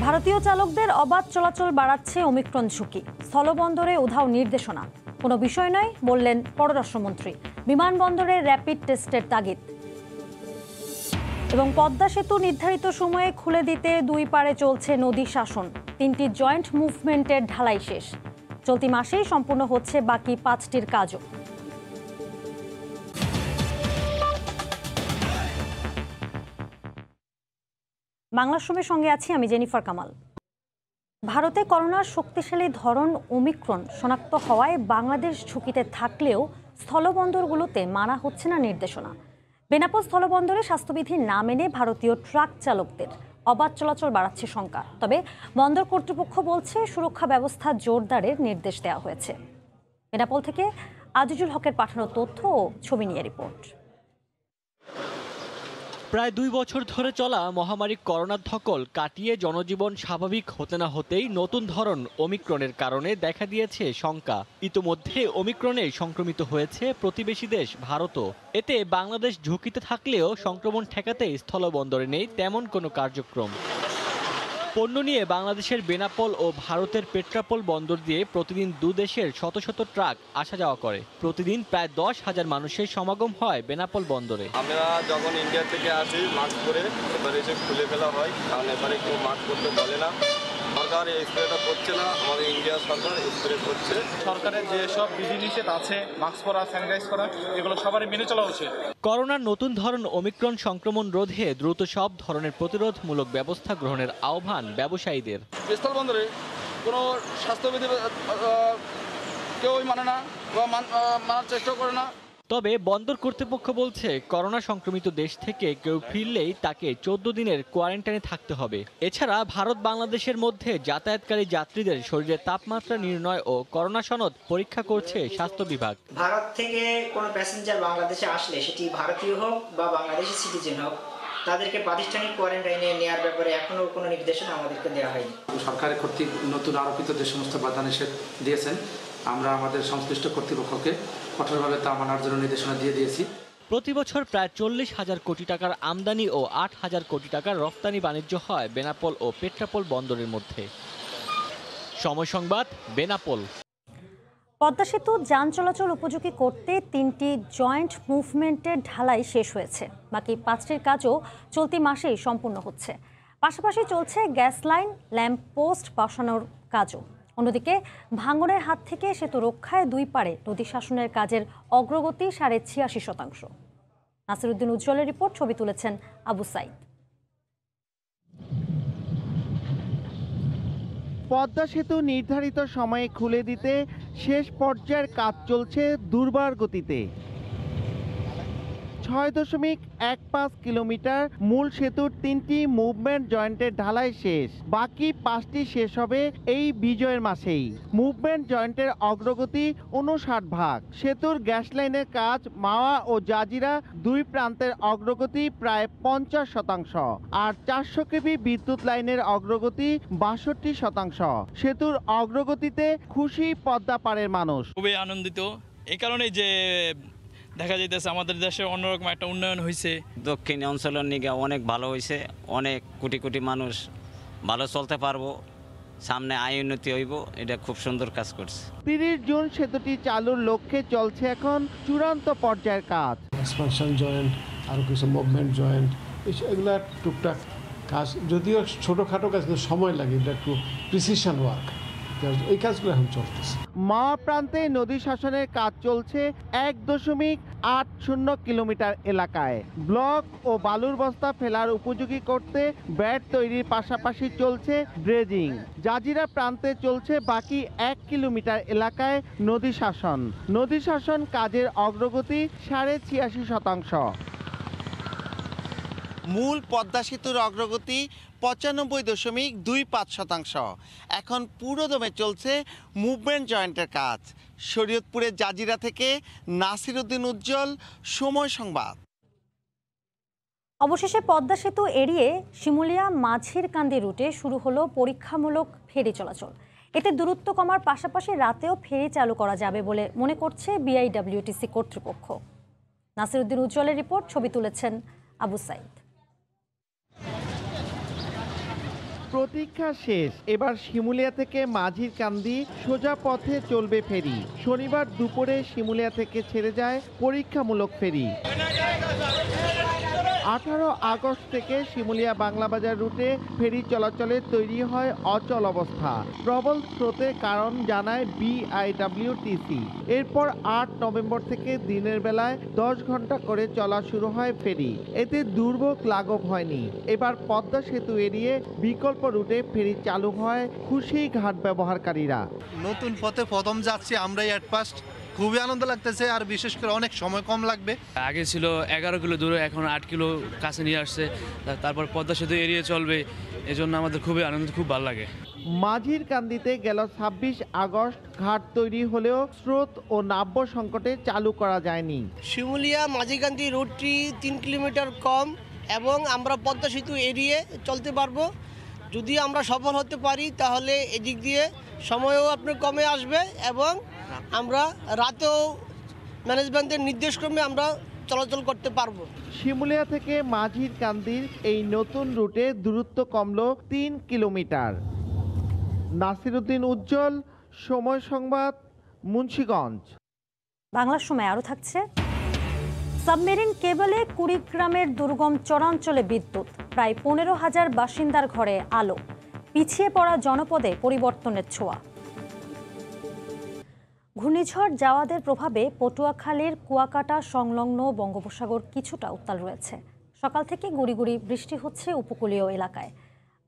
भारतीय चालकदेर अबाध चलाचल बाड़ाচ্ছে ओमिक्रन झुंकी स्थलबंदरे उधाও निर्देशना कोनो विषय नय बोललेन परराष्ट्रमंत्री विमानबंदरे रैपिड टेस्टेर तागिद एबं पद्मा सेतु निर्धारित समये खुले दीते दुई पारे चलছে नदी शासन तीनटी जॉइंट मुभमेंटेर ढालाई शेष चलती मासेই सम्पूर्ण হচ্ছে बाकी पाँचটির কাজও বাংলা সময়ের সঙ্গে আছি আমি জেনিফার কামাল। ভারতে করোনার শক্তিশালী ধরন ওমিক্রন শনাক্ত হওয়ায় বাংলাদেশ ঝুঁকিতে থাকলেও স্থলবন্দরগুলোতে মানা হচ্ছে না নির্দেশনা। বেনাপোল স্থলবন্দরে স্বাস্থ্যবিধি না মেনে ভারতীয় ট্রাক চালকদের অবাধ চলাচল বাড়াচ্ছে শঙ্কা। তবে বন্দর কর্তৃপক্ষ বলছে সুরক্ষা ব্যবস্থা জোরদারের নির্দেশ দেওয়া হয়েছে। বেনাপোল থেকে আজিজুল হকের পাঠানো তথ্য ও ছবি নিয়ে রিপোর্ট। প্রায় দুই বছর ধরে চলা মহামারী করোনার ধকল কাটিয়ে জনজীবন স্বাভাবিক হতে না হতেই নতুন ধরন ওমিক্রনের কারণে দেখা দিয়েছে শঙ্কা। ইতোমধ্যে ওমিক্রনে সংক্রমিত হয়েছে প্রতিবেশী দেশ ভারতও। এতে বাংলাদেশ ঝুঁকিতে থাকলেও সংক্রমণ ঠেকাতে স্থলবন্দরে নেই তেমন কোনো কার্যক্রম। পণ্য নিয়ে বাংলাদেশের বেনাপোল ও ভারতের পেট্রাপোল বন্দর দিয়ে প্রতিদিন দু দেশের শত শত ট্রাক আসা যাওয়া করে। প্রতিদিন প্রায় 10,000 মানুষের সমাগম হয় বেনাপোল বন্দরে। আমরা যখন ইন্ডিয়া থেকে আসি মাস্ক পরে এসে খুলে ফেলা হয়, কারণ এবারে কেউ মাস্ক পরতে বলে না। সরকার এই স্প্রেটা করছে না, আমাদের ইন্ডিয়া সরকার স্প্রে করছে। সরকারের যেসব বিধিনিষেধ আছে মাস্ক পরা, স্যানিটাইজ করা, এগুলো সবারই মেনে চলা উচিত। করোনার নতুন ধরন ওমিক্রন সংক্রমণ রোধে দ্রুত সব ধরনের প্রতিরোধমূলক ব্যবস্থা গ্রহণের আহ্বান ব্যবসায়ীদের। স্থলবন্দরে কোনো স্বাস্থ্যবিধি কেউই মানে না বা মানার চেষ্টা করে না। তবে বন্দর কর্তৃপক্ষ বলছে করোনা সংক্রমিত দেশ থেকে কেউ ফিরলেই তাকে 14 দিনের কোয়ারেন্টাইনে থাকতে হবে। এছাড়া ভারত বাংলাদেশের মধ্যে যাতায়াতকারী যাত্রীদের শরীরের তাপমাত্রা নির্ণয় ও করোনা সনদ পরীক্ষা করছে স্বাস্থ্য বিভাগ। ভারত থেকে কোনো প্যাসেঞ্জার বাংলাদেশে আসলে সেটি ভারতীয় হোক বা বাংলাদেশি সিটিজেন হোক, তাদেরকে প্রাতিষ্ঠানিক কোয়ারেন্টাইনে নেওয়ার ব্যাপারে এখনো কোনো নির্দেশনা আমাদেরকে দেওয়া হয়নি। সরকারের কর্তৃক নতুন আরোপিত যে সমস্ত বাধা নিষেধ দিয়েছেন আমরা আমাদের সংশ্লিষ্ট কর্তৃপক্ষকে কঠোরভাবে তা মানার জন্য নির্দেশনা দিয়ে দিয়েছি। প্রতি বছর প্রায় 40,000 কোটি টাকার আমদানি ও 8,000 কোটি টাকার রপ্তানি বাণিজ্য হয় বেনাপোল ও পেট্রাপোল বন্দরের মধ্যে। সময় সংবাদ, বেনাপোল। পদ্মা সেতু যান চলাচল উপযোগী করতে 3টি জয়েন্ট মুভমেন্টের ঢালাই শেষ হয়েছে, বাকি 5টির কাজও চলতি মাসেই সম্পূর্ণ হচ্ছে। পাশাপাশি চলছে গ্যাস লাইন, ল্যাম্প পোস্ট বসানোর কাজও। অন্যদিকে ভাঙনের হাত থেকে সেতু রক্ষায় দুই পারে নদী শাসনের কাজের অগ্রগতি 86.5%। নাসিরুদ্দিন উজ্জ্বলের রিপোর্ট, ছবি তুলেছেন আবু সাইদ। পদ্মা সেতু নির্ধারিত সময়ে খুলে দিতে শেষ পর্যায়ের কাজ চলছে দুর্বার গতিতে। 6.15 কিলোমিটার মূল সেতুর 3টি মুভমেন্ট জয়েন্টের ঢালাই শেষ, বাকি 5টি শেষ হবে এই বিজয়ের মাসেই। মুভমেন্ট জয়েন্টের অগ্রগতি 59%। সেতুর গ্যাস লাইনের কাজ মাওয়া ও জাজিরা দুই প্রান্তের অগ্রগতি প্রায় 50%, আর 400 কেভি বিদ্যুৎ লাইনের অগ্রগতি 62%। সেতুর অগ্রগতিতে খুশি পদ্মা পাড়ের মানুষ। খুবই আনন্দিত এই কারণে যে দেখা যাইতেছে আমাদের দেশে অন্যরকম একটা উন্নয়ন হয়েছে। দক্ষিণ অঞ্চলের নিগা অনেক ভালো হয়েছে, অনেক কোটি কোটি মানুষ ভালো চলতে পারবো, সামনে আয় উন্নতি হইব, এটা খুব সুন্দর কাজ করছে। 30 জুন সেতুটি চালুর লক্ষ্যে চলছে এখন চূড়ান্ত পর্যায়ের কাজ। এক্সপানশন জয়েন্ট, আরও কিছু মুভমেন্ট জয়েন্ট, এগুলা টুকটাক কাজ, যদিও ছোটোখাটো কাজ সময় লাগে, এটা একটু প্রিসিশন ওয়ার্ক। মা প্রান্তে নদী শাসনের কাজ চলছে 1.80 কিলোমিটার এলাকায়। ব্লক ও বালুর বস্তা ফেলার উপযোগী করতে ব্যাড তৈরির পাশাপাশি চলছে ড্রেজিং। জাজিরা প্রান্তে চলছে বাকি 1 কিলোমিটার এলাকায় নদী শাসন। নদী শাসন কাজের অগ্রগতি 86.5%। মূল পদ্মা সেতুর অগ্রগতি 95.25%। এখন পুরোদমে চলছে মুভমেন্ট জয়েন্টের কাজ। শরীয়তপুরের জাজিরা থেকে নাসিরউদ্দিন উজ্জ্বল, সময় সংবাদ। অবশেষে পদ্মা সেতু এড়িয়ে শিমুলিয়া মাঝিরকান্দি রুটে শুরু হলো পরীক্ষামূলক ফেরি চলাচল। এতে দূরত্ব কমার পাশাপাশি রাতেও ফেরি চালু করা যাবে বলে মনে করছে বিআইডব্লিউটিসি কর্তৃপক্ষ। নাসিরউদ্দিন উজ্জ্বলের রিপোর্ট, ছবি তুলেছেন আবু সাইদ। प्रतीक्षा शेष এবার শিমুলিয়া থেকে মাঝিরকান্দি সোজা পথে চলবে ফেরি। শনিবার দুপুরে শিমুলিয়া থেকে ছেড়ে যায় পরীক্ষামূলক ফেরি। 18 আগস্ট থেকে শিমুলিয়া বাংলা বাজার রুটে ফেরি চলাচলে তৈরি হয় অচল অবস্থা। প্রবল স্রোতের কারণ জানায় BIWTC। এরপর 8 নভেম্বর থেকে দিনের বেলায় 10 ঘন্টা করে চলা শুরু হয় ফেরি। এতে দুর্ভোগ লাঘব হয়নি। এবার পদ্মা সেতু এড়িয়ে বিকল্প রুটে ফেরি চালু হয়, খুশি ঘাট ব্যবহারকারীরা। নতুন পথে প্রথম যাচ্ছি আমরা, অ্যাডভান্সড খুবই আনন্দ লাগতেছে। আর বিশেষ করে অনেক সময় কম লাগবে, আগে ছিল 11 কিলো দূরে, এখন 8 কিলো কাছে নিয়ে আসছে। তারপর পদ্মা সেতু এড়িয়ে চলবে, এজন্য আমাদের খুবই আনন্দ, খুব ভালো লাগে। মাঝিরকান্দিতে গেল 26 আগস্ট ঘাট তৈরি হলেও স্রোত ও নাব্য সংকটে চালু করা যায়নি। শিমুলিয়া মাঝিরকান্দি রুটটি 3 কিলোমিটার কম এবং আমরা পদ্মা সেতু এড়িয়ে চলতে পারবো। যদি আমরা সফল হতে পারি তাহলে এদিক দিয়ে সময়ও আপনার কমে আসবে এবং আমরা রাতেও ম্যানেজমেন্টের নির্দেশক্রমে আমরা চলাচল করতে পারবো। শিমুলিয়া থেকে মাঝিরকান্দির এই নতুন রুটে দূরত্ব কমলো 3 কিলোমিটার। নাসিরউদ্দিন উজ্জ্বল, সময় সংবাদ, মুন্সিগঞ্জ। বাংলা সময় আরও থাকছে। সাবমেরিন কেবলে কুড়িগ্রামের দুর্গম চরাঞ্চলে বিদ্যুৎ, প্রায় 15,000 বাসিন্দার ঘরে আলো, পিছিয়ে পড়া জনপদে পরিবর্তনের ছোঁয়া। ঘূর্ণিঝড় জাওয়াদের প্রভাবে পটুয়াখালীর কুয়াকাটা সংলগ্ন বঙ্গোপসাগর কিছুটা উত্তাল রয়েছে। সকাল থেকে গুঁড়ি গুঁড়ি বৃষ্টি হচ্ছে উপকূলীয় এলাকায়।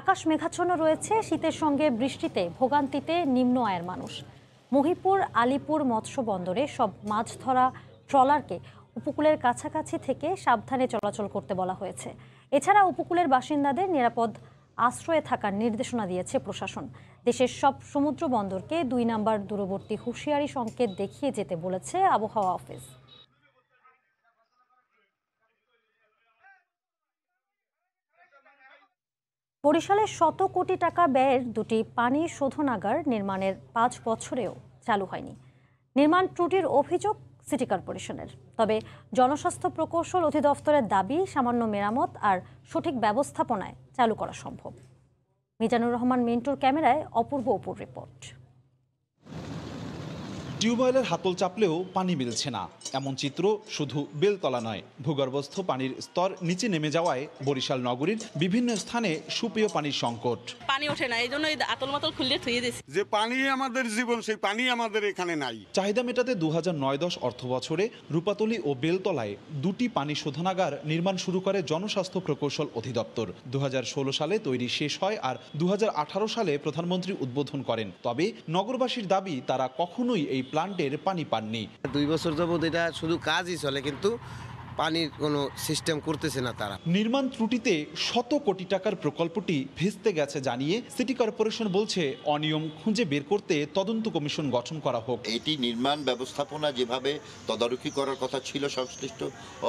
আকাশ মেঘাচ্ছন্ন রয়েছে। শীতের সঙ্গে বৃষ্টিতে ভোগান্তিতে নিম্ন আয়ের মানুষ। মহিপুর আলিপুর মৎস্য বন্দরে সব মাছ ধরা ট্রলারকে উপকূলের কাছাকাছি থেকে সাবধানে চলাচল করতে বলা হয়েছে। এছাড়া উপকূলের বাসিন্দাদের নিরাপদ আশ্রয়ে থাকার নির্দেশনা দিয়েছে প্রশাসন। দেশের সব সমুদ্র বন্দরকে 2 নম্বর দূরবর্তী হুঁশিয়ারি সংকেত দেখিয়ে যেতে বলেছে আবহাওয়া অফিস। বরিশালে 100 কোটি টাকা ব্যয়ের দুটি পানি শোধনাগার নির্মাণের 5 বছরেও চালু হয়নি। নির্মাণ ত্রুটির অভিযোগ সিটি কর্পোরেশনের। তবে জনস্বাস্থ্য প্রকৌশল অধিদপ্তরের দাবি, সামান্য মেরামত আর সঠিক ব্যবস্থাপনায় চালু করা সম্ভব। মিজানুর রহমান মিন্টুর ক্যামেরায় অপূর্ব অপুর রিপোর্ট। টিউবওয়েলের হাতল চাপলেও পানি মিলছে না, এমন চিত্র শুধু বেলতলা নয়। ভূগর্ভস্থ পানির স্তর নিচে নেমে যাওয়ায় বরিশাল নগরীর বিভিন্ন স্থানে সুপেয় পানির সংকট। পানি ওঠে না, এইজন্য আতল মাতল খুলে থুয়ে দিয়েছে। যে পানি আমাদের জীবন, সেই পানি আমাদের এখানে নাই। চাহিদা মেটাতে 2009-10 অর্থবছরে রূপাতলী ও বেলতলায় দুটি পানি শোধনাগার নির্মাণ শুরু করে জনস্বাস্থ্য প্রকৌশল অধিদপ্তর। 2016 সালে তৈরি শেষ হয় আর 2018 সালে প্রধানমন্ত্রী উদ্বোধন করেন। তবে নগরবাসীর দাবি, তারা কখনোই এই প্লান্টের পানি পাননি। 2 বছর যাবত এটা শুধু কাজই চলে, কিন্তু পানির কোনো সিস্টেম করতেছে না তারা। নির্মাণ ত্রুটিতে 100 কোটি টাকার প্রকল্পটি ভেস্তে গেছে জানিয়ে সিটি কর্পোরেশন বলছে, অনিয়ম খুঁজে বের করতে তদন্ত কমিশন গঠন করা হোক। এটি নির্মাণ ব্যবস্থাপনা যেভাবে তদারকি করার কথা ছিল সংশ্লিষ্ট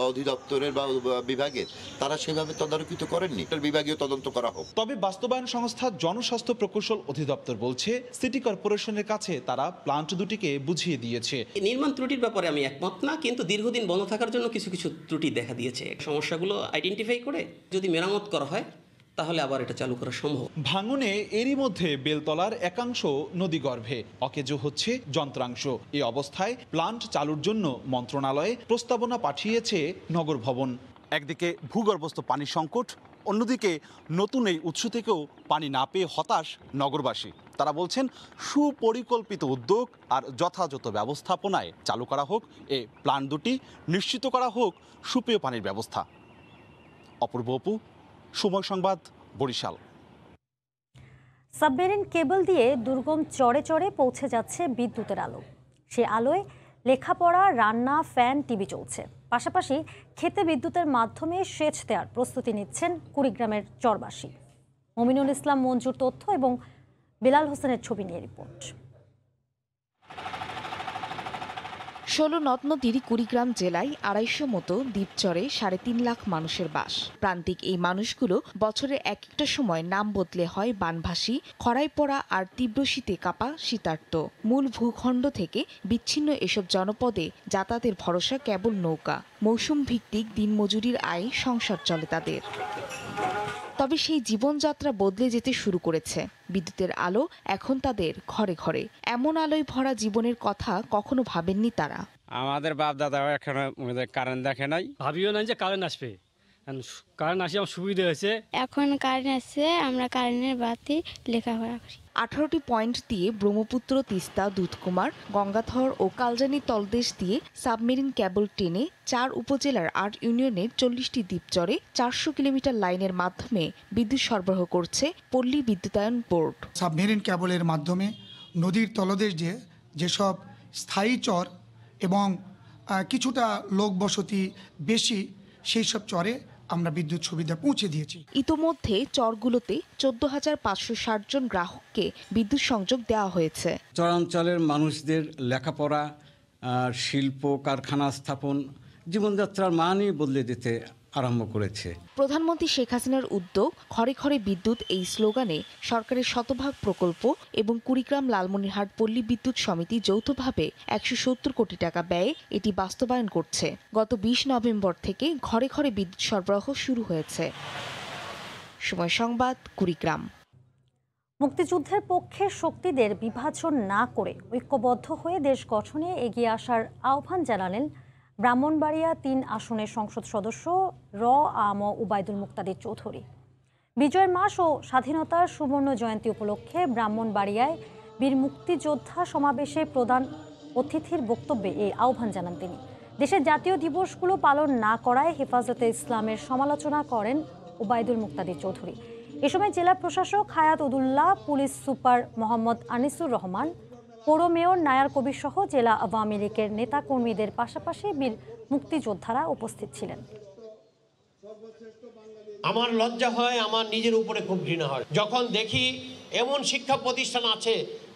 অধিদপ্তরের বা বিভাগের, তারা সেভাবে তদারকি তো করেননি। বিভাগীয় তদন্ত করা হোক। তবে বাস্তবায়ন সংস্থা জনস্বাস্থ্য প্রকৌশল অধিদপ্তর বলছে, সিটি কর্পোরেশনের কাছে তারা প্লান্ট দুটিকে বুঝিয়ে দিয়েছে। নির্মাণ ত্রুটির ব্যাপারে আমি একমত না, কিন্তু দীর্ঘদিন বন্ধ থাকার জন্য কিছু ত্রুটি দেখা দিয়েছে। সমস্যাগুলো আইডেন্টিফাই করে যদি মেরামত করা হয় তাহলে আবার এটা চালু করা সম্ভব। ভাঙনে এরই মধ্যে বেলতলার একাংশ নদীগর্ভে অকেজো হচ্ছে যন্ত্রাংশ। এই অবস্থায় প্লান্ট চালুর জন্য মন্ত্রণালয়ে প্রস্তাবনা পাঠিয়েছে নগর ভবন। একদিকে ভূগর্ভস্থ পানি সংকট, অন্যদিকে নতুন এই উৎস থেকেও পানি না পেয়ে হতাশ নগরবাসী। তারা বলছেন, সুপরিকল্পিত উদ্যোগ আর যথাযথ ব্যবস্থাপনায় চালু করা হোক এ প্ল্যান দুটি, নিশ্চিত করা হোক সুপেয় পানির ব্যবস্থা। অপূর্ব অপু, সময় সংবাদ, বরিশাল। সাবমেরিন কেবল দিয়ে দুর্গম চরে চরে পৌঁছে যাচ্ছে বিদ্যুতের আলো। সে আলোয় লেখাপড়া, রান্না, ফ্যান, টিভি চলছে। পাশাপাশি খেতে বিদ্যুতের মাধ্যমে সেচ দেওয়ার প্রস্তুতি নিচ্ছেন কুড়িগ্রামের চরবাসী। মমিনুল ইসলাম মঞ্জুর তথ্য এবং বেলাল হোসেনের ছবি নিয়ে রিপোর্ট। 16 নদ নদীর কুড়িগ্রাম জেলায় 250 মতো দ্বীপচরে 3.5 লাখ মানুষের বাস। প্রান্তিক এই মানুষগুলো বছরের এক একটা সময় নাম বদলে হয় বানভাসী, খরায় পড়া আর তীব্র শীতে কাঁপা শীতার্ত। মূল ভূখণ্ড থেকে বিচ্ছিন্ন এসব জনপদে যাতায়াতের ভরসা কেবল নৌকা। মৌসুম ভিত্তিক দিনমজুরির আয় সংসার চলে তাদের। তবে সেই জীবনযাত্রা বদলে যেতে শুরু করেছে। বিদ্যুতের আলো এখন তাদের ঘরে ঘরে। এমন আলোয় ভরা জীবনের কথা কখনো ভাবেননি তারা। আমাদের বাপ দাদা এখনো কারেন্ট দেখে নাই, ভাবিও নাই যে কারেন্ট আসবে। কারেন্ট আসে আমার সুবিধা হয়েছে, এখন কারেন্ট আসছে, আমরা কারেন্টের বাতি লেখাপড়া করি। 18টি পয়েন্ট দিয়ে ব্রহ্মপুত্র, তিস্তা, দুধকুমার, গঙ্গাধর ও কালজানি তলদেশ দিয়ে সাবমেরিন কেবল টেনে ৪ উপজেলার ৮ ইউনিয়নের ৪০টি দ্বীপচরে ৪০০ কিলোমিটার লাইনের মাধ্যমে বিদ্যুৎ সরবরাহ করছে পল্লী বিদ্যুতায়ন বোর্ড। সাবমেরিন কেবলের মাধ্যমে নদীর তলদেশ দিয়ে যেসব স্থায়ী চর এবং কিছুটা লোকবসতি বেশি সেই সব চরে আমরা বিদ্যুৎ সুবিধা পৌঁছে দিয়েছি। ইতোমধ্যে চরগুলোতে ১৪,৫৬০ জন গ্রাহককে বিদ্যুৎ সংযোগ দেওয়া হয়েছে। চরাঞ্চলের মানুষদের লেখাপড়া, শিল্প কারখানা স্থাপন, জীবনযাত্রার মানই বদলে দিতে আরম্ভ করেছে। প্রধানমন্ত্রী শেখ হাসিনার উদ্যোগ ঘরে ঘরে বিদ্যুৎ এই স্লোগানে সরকারের শতভাগ প্রকল্প এবং কুড়িগ্রাম লালমনিরহাট পল্লী বিদ্যুৎ সমিতি যৌথভাবে ১৭০ কোটি টাকা ব্যয়ে এটি বাস্তবায়ন করছে। গত ২০ নভেম্বর থেকে ঘরে ঘরে বিদ্যুৎ সরবরাহ শুরু হয়েছে। সময় সংবাদ, কুড়িগ্রাম। মুক্তিযুদ্ধের পক্ষে শক্তিদের বিভাজন না করে ঐক্যবদ্ধ হয়ে দেশ গঠনে এগিয়ে আসার আহ্বান জানালেন ব্রাহ্মণবাড়িয়া ৩ আসনের সংসদ সদস্য A M উবাইদুল মুক্তাদি চৌধুরী। বিজয়ের মাস ও স্বাধীনতার সুবর্ণ জয়ন্তী উপলক্ষে ব্রাহ্মণবাড়িয়ায় বীর মুক্তিযোদ্ধা সমাবেশে প্রধান অতিথির বক্তব্যে এই আহ্বান জানান তিনি। দেশের জাতীয় দিবসগুলো পালন না করায় হেফাজতে ইসলামের সমালোচনা করেন উবাইদুল মুক্তাদি চৌধুরী। এ সময় জেলা প্রশাসক হায়াতুল্লাহ, পুলিশ সুপার মোহাম্মদ আনিসুর রহমান, পৌর মেয়র নায়ার কবির সহ জেলা আওয়ামী লীগের নেতা কর্মীদের পাশাপাশি বীর মুক্তিযোদ্ধারা উপস্থিত ছিলেন। আমার লজ্জা হয়, আমার নিজের উপরে খুব ঘৃণা হয় যখন দেখি এমন শিক্ষা প্রতিষ্ঠান আছে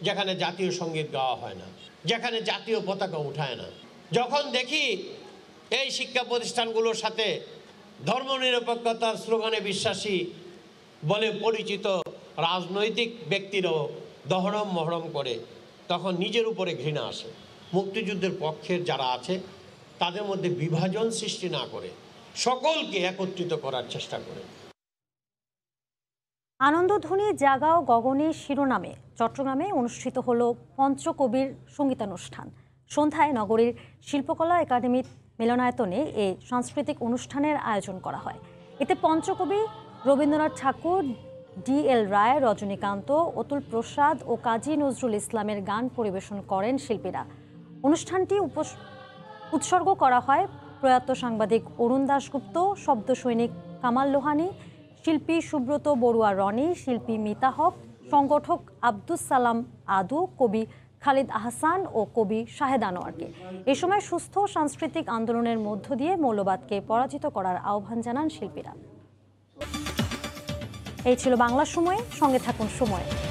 যেখানে জাতীয় সঙ্গীত গাওয়া হয় না, যেখানে জাতীয় পতাকা উঠায় না। যখন দেখি এই শিক্ষা প্রতিষ্ঠানগুলোর সাথে ধর্মনিরপেক্ষতার স্লোগানে বিশ্বাসী বলে পরিচিত রাজনৈতিক ব্যক্তিরাও দহরম মহরম করে, তখন নিজের উপরে ঘৃণা আসে। মুক্তিযুদ্ধের পক্ষের যারা আছে তাদের মধ্যে বিভাজন সৃষ্টি না করে সকলকে একত্রিত করার চেষ্টা করে। আনন্দধ্বনি জাগাও গগনে শিরোনামে চট্টগ্রামে অনুষ্ঠিত হলো পঞ্চকবির সঙ্গীতানুষ্ঠান। সন্ধ্যায় নগরীর শিল্পকলা একাডেমি মিলনায়তনে এই সাংস্কৃতিক অনুষ্ঠানের আয়োজন করা হয়। এতে পঞ্চকবি রবীন্দ্রনাথ ঠাকুর, DL Roy, রজনীকান্ত, অতুল প্রসাদ ও কাজী নজরুল ইসলামের গান পরিবেশন করেন শিল্পীরা। অনুষ্ঠানটি উৎসর্গ করা হয় প্রয়াত সাংবাদিক অরুণ দাশগুপ্ত, শব্দ সৈনিক কামাল লোহানি, শিল্পী সুব্রত বড়ুয়া রনি, শিল্পী মিতা হক, সংগঠক আব্দুস সালাম আদু, কবি খালিদ আহসান ও কবি শাহেদ আনোয়ারকে। এ সময় সুস্থ সাংস্কৃতিক আন্দোলনের মধ্য দিয়ে মৌলবাদকে পরাজিত করার আহ্বান জানান শিল্পীরা। এই ছিল বাংলা সময়। সঙ্গে থাকুন সময়।